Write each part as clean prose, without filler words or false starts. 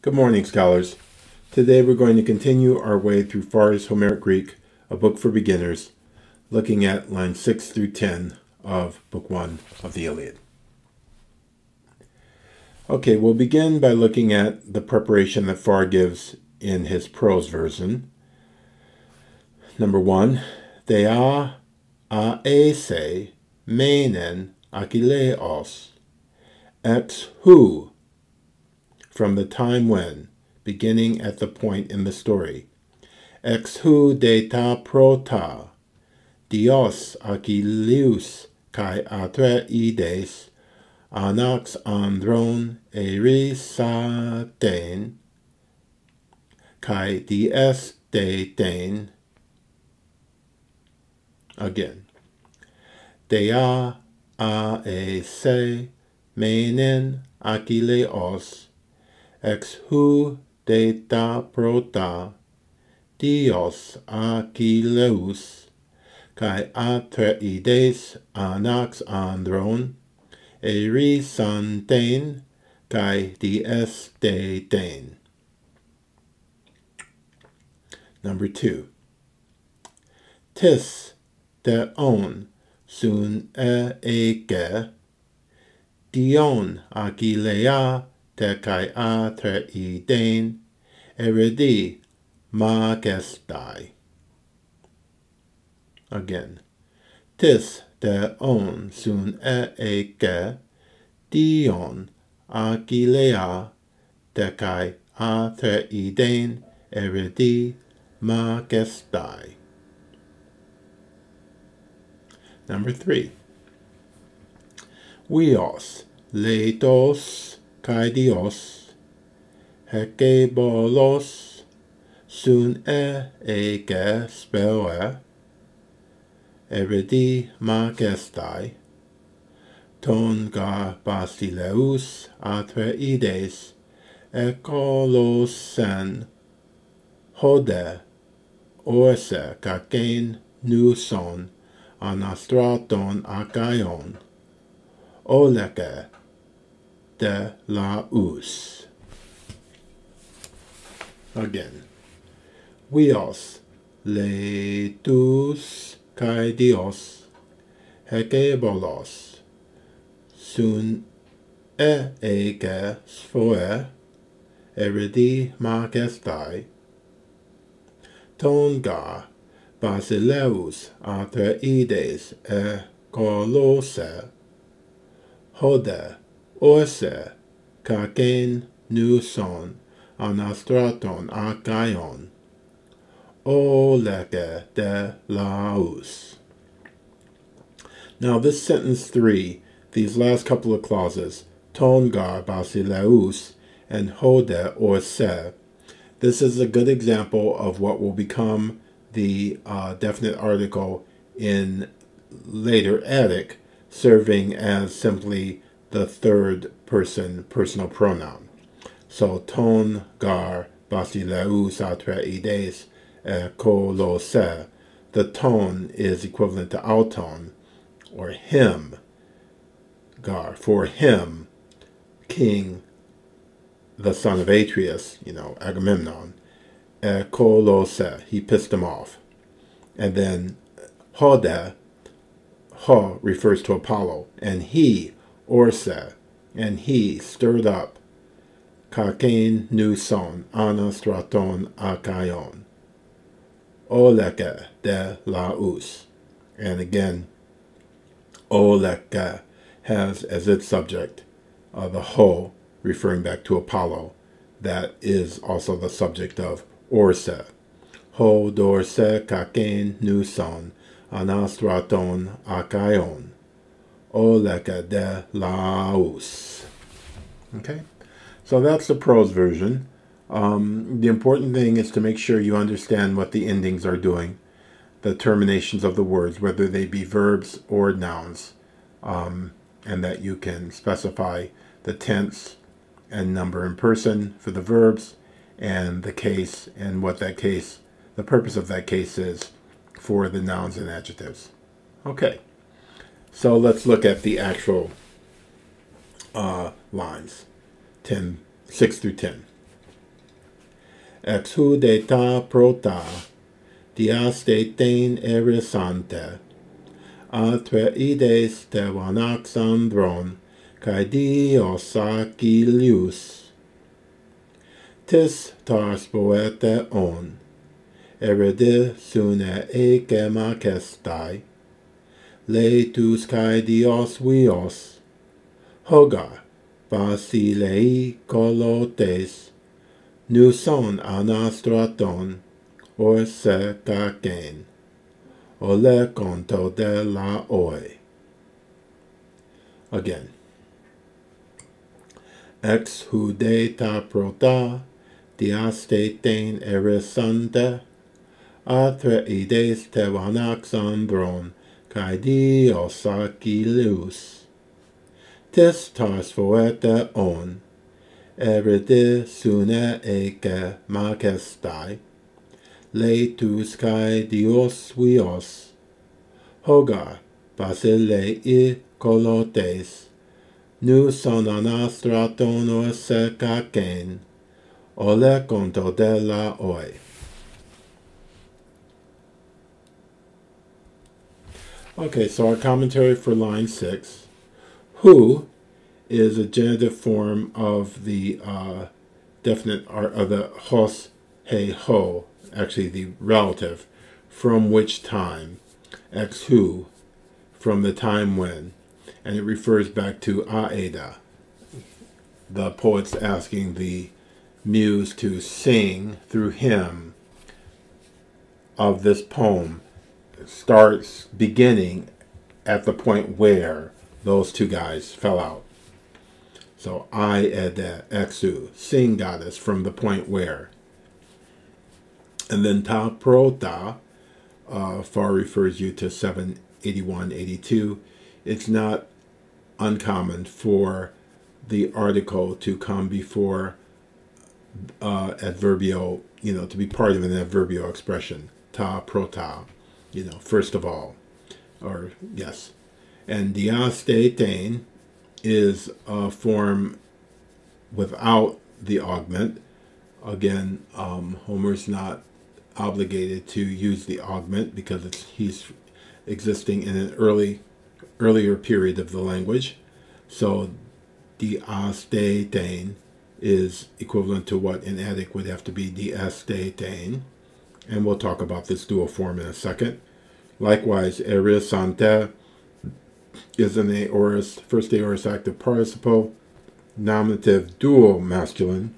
Good morning, scholars. Today we're going to continue our way through Pharr's Homeric Greek, a book for beginners, looking at lines 6 through 10 of Book 1 of the Iliad. Okay, we'll begin by looking at the preparation that Pharr gives in his prose version. Number 1, Thea aese menen Achilleos, ex hu, from the time when, beginning at the point in the story. Ex hu deta prota, dios Achilleus kai Atreides, anax andron erisaten, kai dies deten. Again. Thea aese menen Achilleos, ex hu deta prota, dios Achilleus, kai Atreides anax andron, erisanten, kai dies deten. Number 2. Tis theon sun eike, dion Achillea te kai Atreiden eredi magestai. Again. Tis theon sun eike, dion Achillea te kai Atreiden eredi magestai. Number 3. Weos Letos kai dios hekebolos sun eike spele eredi magestai, ton ga basileus Atreides ekolosen hode orse kaken nuson anastraton akaion oleke de laus. Again. Weos letus kai dios hekebolos sun eike sphoe eredi magestai, ton ga basileus Atreides ekolose hode orse kaken nuson anastraton akaion oleke de laus. Now this sentence 3, these last couple of clauses, ton gar basileus and hode orse, this is a good example of what will become the definite article in later Attic, serving as simply the third person personal pronoun. So ton gar basileus Atreides ekolose. The ton is equivalent to auton, or him, gar, for him, king, the son of Atreus, you know, Agamemnon, ekolose, he pissed him off. And then hode, ho refers to Apollo, and he, orse, and he stirred up kaken nuson anastraton akaion oleke de laus. And again, oleke has as its subject the ho, referring back to Apollo, that is also the subject of orse. Ho dorse kaken nuson anastraton akaion oleke de laus. Okay, so that's the prose version. The important thing is to make sure you understand what the endings are doing, the terminations of the words, whether they be verbs or nouns, and that you can specify the tense and number in person for the verbs, and the case and what that case, the purpose of that case is for the nouns and adjectives. Okay. So let's look at the actual lines, 6 through 10. εξου δε τα πρώτα, διάς δε τέν ερισάντε, ατρε είδες τεβαν Αλεξανδρόν, καί διος Achilles. Tis tars poete on, erede sune egema kestai, Letus kai dios vios, hogar, basilei colotes, nuson anastraton, or se kaken, ole conto de la oi. Again. Ex hudeta prota, diaste ten erisante, Atreides tevan Alexandron, kai dios Achilles. Tis tars foete on, erede sune eke majestai, Letus kai dios vios, hogar basilei colotes, nuson anastraton or se kaken, ole conto de la oi. Okay, so our commentary for line 6, who is a genitive form of the definite art of the hos, he, ho, actually the relative, from which time, ex who, from the time when, and it refers back to Aeda, the poet's asking the muse to sing through him of this poem. Starts beginning at the point where those two guys fell out. So Aeda exu, sing goddess, from the point where. And then ta prota, Phar refers you to 781-82. It's not uncommon for the article to come before adverbial, you know, to be part of an adverbial expression. Ta prota. You know, first of all, or yes. And diastetein is a form without the augment. Again, Homer's not obligated to use the augment because he's existing in an earlier period of the language. So diastetein is equivalent to what in Attic would have to be diastetein. And we'll talk about this dual form in a second. Likewise, erisante is an aorist, first aorist active participle, nominative dual masculine,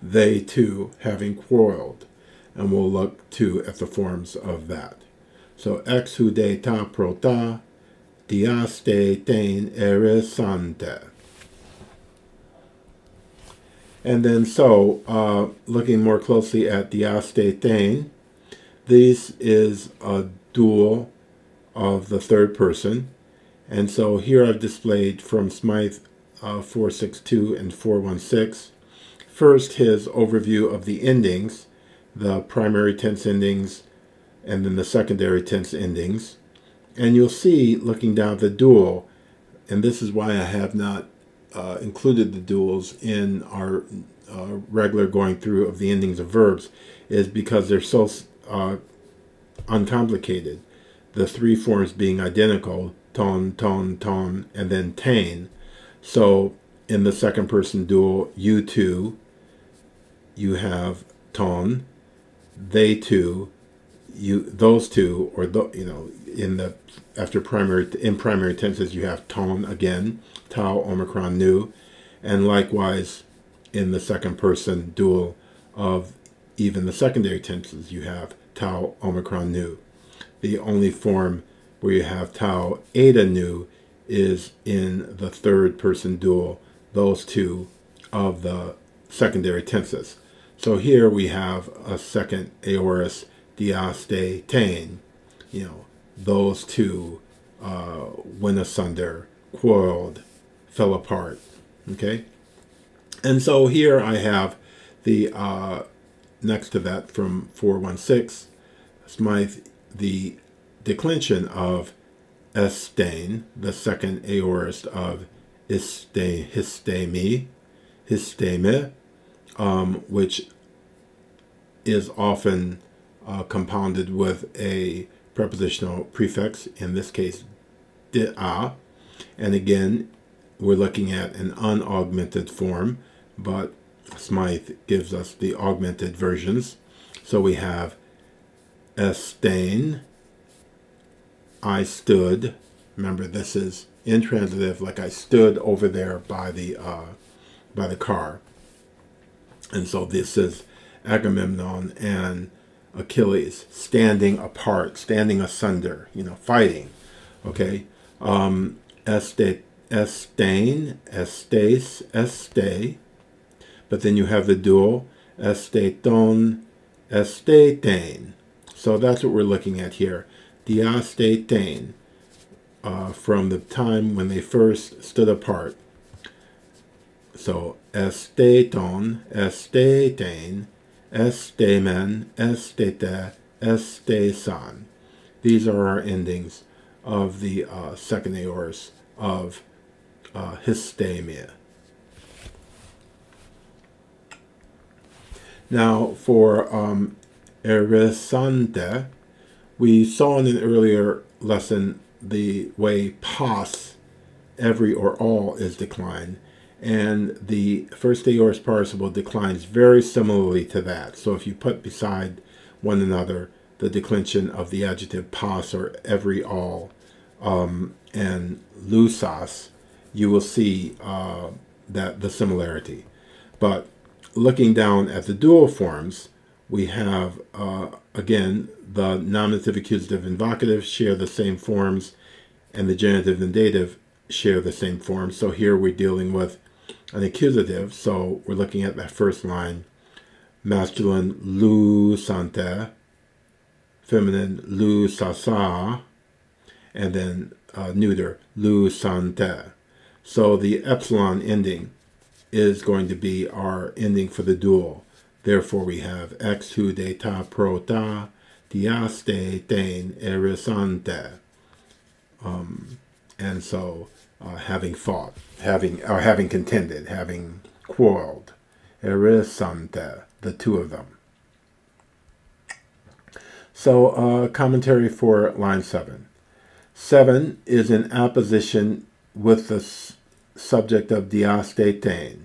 they two having quarreled. And we'll look too at the forms of that. So ex hudeta prota, diaste ten erisante. And then so, looking more closely at diastetein, this is a dual of the third person. And so here I've displayed from Smyth 462 and 416. First, his overview of the endings, the primary tense endings, and then the secondary tense endings. And you'll see, looking down the dual, and this is why I have not included the duals in our regular going through of the endings of verbs, is because they're so uncomplicated. The three forms being identical, ton, ton, ton, and then tain. So in the second person dual, you two, you have ton, they two, you, those two, or the, you know, in the after primary, in primary tenses you have ton again, tau omicron nu, and likewise in the second person dual of even the secondary tenses you have tau omicron nu. The only form where you have tau eta nu is in the third person dual, those two of the secondary tenses. So here we have a second aorist diaste tain, you know, those two went asunder, quarreled, fell apart. Okay, and so here I have the next to that from 416 Smyth, the declension of estain, the second aorist of histemi, which is often compounded with a prepositional prefix, in this case, dia. And again, we're looking at an unaugmented form, but Smyth gives us the augmented versions. So we have estain, I stood. Remember, this is intransitive, like I stood over there by the car. And so this is Agamemnon and Achilles standing apart, standing asunder, you know, fighting. Okay, estain, estes, este. But then you have the dual, esteton, estetain. So that's what we're looking at here. Diastetain, from the time when they first stood apart. So esteton, estetain, estemen, estete, estesan. These are our endings of the second aorist of histemia. Now for erisante, we saw in an earlier lesson the way pas, every or all, is declined. And the first aorist participle declines very similarly to that. So if you put beside one another the declension of the adjective pas, or every, all, and lousas, you will see that the similarity. But looking down at the dual forms, we have, again, the nominative, accusative, and vocative share the same forms, and the genitive and dative share the same forms. So here we're dealing with an accusative, so we're looking at that first line, masculine lousante, feminine lousasa, and then neuter lousante. So the epsilon ending is going to be our ending for the dual. Therefore we have ex hu de ta pro ta diaste tain erisante. And so having fought, having contended, having quarreled, erisante, the two of them. So commentary for line 7. 7 is in apposition with the subject of diastetain.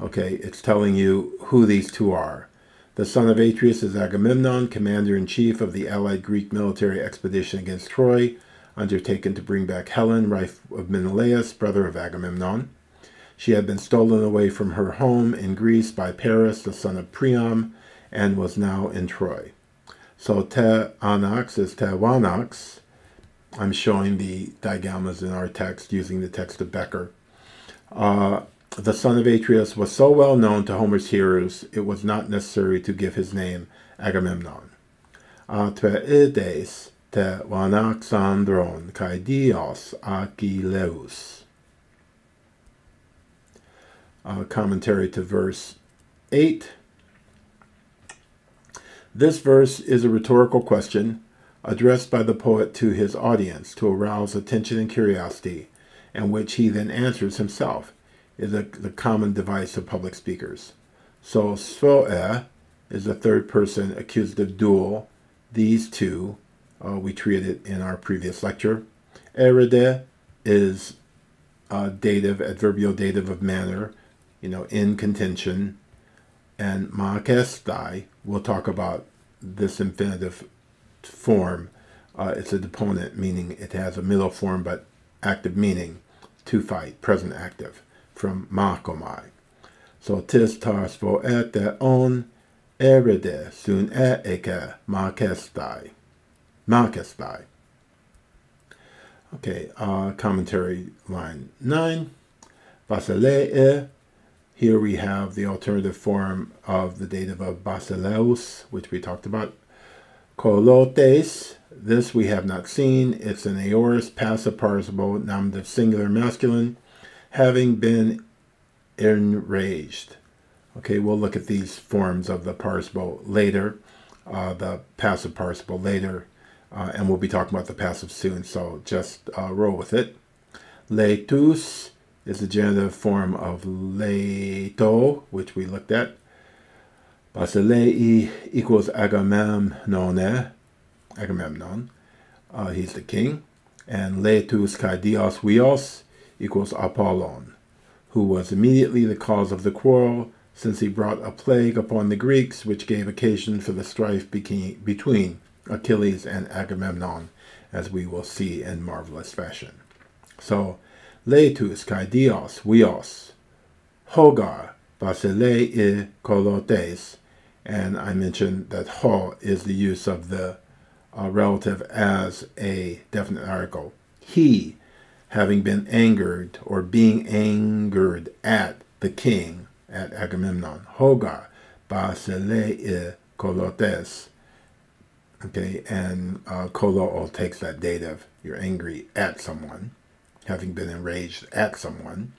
Okay, it's telling you who these two are. The son of Atreus is Agamemnon, commander-in-chief of the allied Greek military expedition against Troy, undertaken to bring back Helen, wife of Menelaus, brother of Agamemnon. She had been stolen away from her home in Greece by Paris, the son of Priam, and was now in Troy. So te anax is te wanax. I'm showing the digammas in our text using the text of Becker. The son of Atreus was so well known to Homer's hearers, it was not necessary to give his name Agamemnon. Atreides te wanaxandron kai dios Achilleus. Commentary to verse 8. This verse is a rhetorical question addressed by the poet to his audience to arouse attention and curiosity, and which he then answers himself. Is the common device of public speakers. So soe is the third person accusative dual. These two we treated in our previous lecture. Erede is dative, adverbial dative of manner, you know, in contention. And makestai, we'll talk about this infinitive form. It's a deponent, meaning it has a middle form but active meaning, to fight, present active, from makomai. So tis tars vo ete on erede sun eke makestai. Makestai. Okay, commentary line 9. Basileia. Here we have the alternative form of the dative of basileus, which we talked about. Kolotes, this we have not seen. It's an aorist, passive participle, nominative singular masculine, having been enraged. Okay, we'll look at these forms of the participle later, the passive participle later, and we'll be talking about the passive soon, so just roll with it. Letus is the genitive form of leto, which we looked at. Basilei equals Agamemnon. He's the king. And Letus kai Dios Vios equals Apollon, who was immediately the cause of the quarrel, since he brought a plague upon the Greeks, which gave occasion for the strife between Achilles and Agamemnon, as we will see in marvelous fashion. So, Letus kai Dios Vios, Hogar, Basilei I Kolotes, and I mentioned that ho is the use of the relative as a definite article. He, having been angered or being angered at the king, at Agamemnon, Hogar, Basilei I Kolotes. Okay, and Kolo'o takes that dative. You're angry at someone, having been enraged at someone.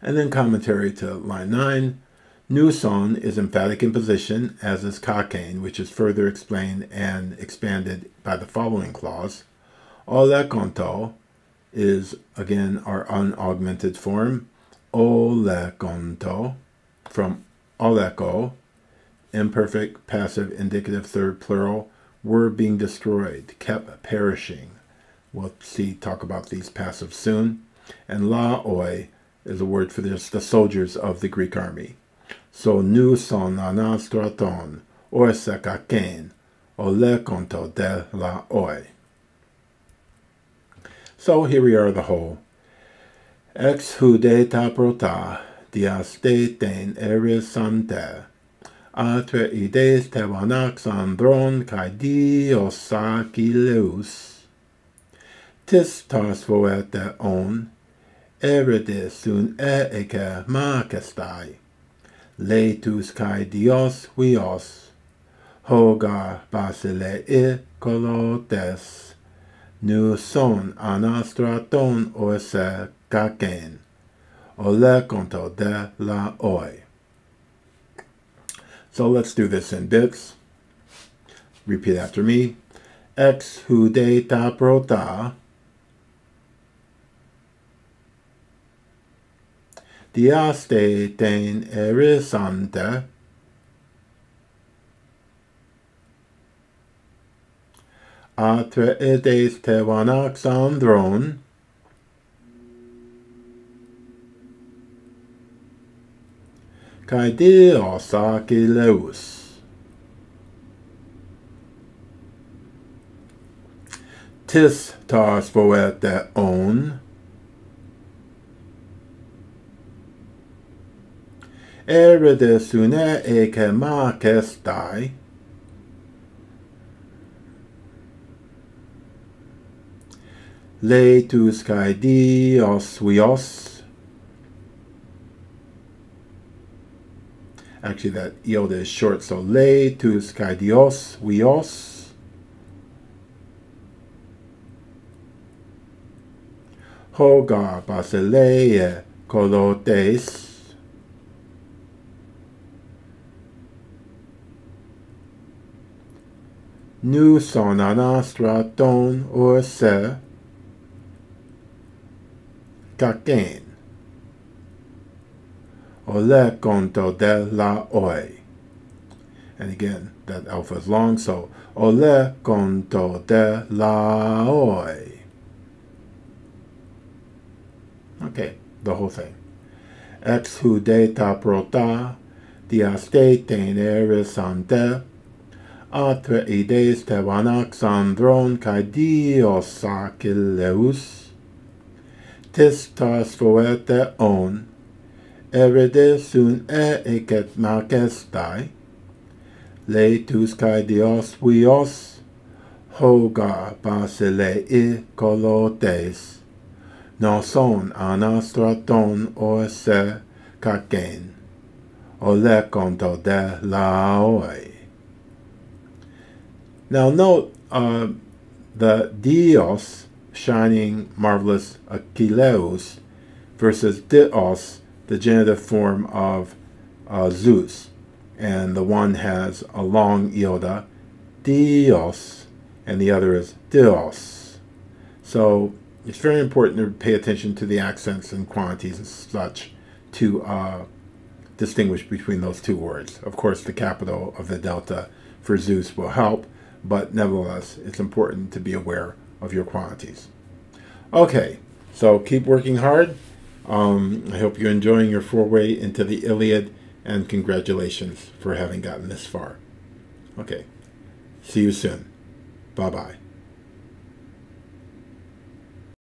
And then commentary to line 9. Nuson is emphatic in position, as is kakane, which is further explained and expanded by the following clause. Olekonto is, again, our unaugmented form. Olekonto, from oleko, imperfect, passive, indicative, third, plural, were being destroyed, kept perishing. We'll see, talk about these passives soon. And laoi is a word for this, the soldiers of the Greek army. So nuson anastraton, orsekaken, olekonto de laoi. So here we are, the whole. Ex hudeta prota, diasteten erisante, Atreides Tevanaxandron kai Dios Achilleus, tis tas voete on, erides sun eike makestai, Letus kai Dios Vios, Hogar Basilei Kolotes, Nuson anastraton orse kaken, olekonto de laoi. So let's do this in bits. Repeat after me. Ex hudeta prota, diasteten erisante, Atreides Tevanaxandron, kai Dios Achilleus, tis tas voete on, erides une eke makestai, Letus kai Dios Vios. Actually, that iota is short, so Letus kai Dios Vios, Hogar Basilei Kolotes, Nuson anastraton orse kaken, olekonto de laoi. And again, that alpha is long, so olekonto de laoi. Okay, the whole thing. Ex hudeta prota, diasteten erisante, Atreides Tevanaxandron kai Dios Achilleus, tis tas voete on, Erede sun eket makestai, Letus kai Dios Vios, Hogar Basilei Kolotes, Noson anastraton orse kaken, olekonto de laoi. Now note the Dios, shining, marvelous Achilleus, versus Dios, the genitive form of Zeus, and the one has a long iota, Dios, and the other is Dios. So it's very important to pay attention to the accents and quantities and such to distinguish between those two words. Of course, the capital of the delta for Zeus will help, but nevertheless, it's important to be aware of your quantities. Okay, so keep working hard. I hope you're enjoying your foray into the Iliad, and congratulations for having gotten this far. Okay, see you soon. Bye-bye.